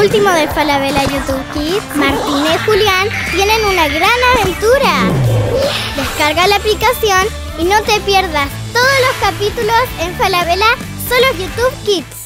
último de Falabella YouTube Kids, Martina y Julián tienen una gran aventura. Descarga la aplicación y no te pierdas todos los capítulos en Falabella, solo YouTube Kids.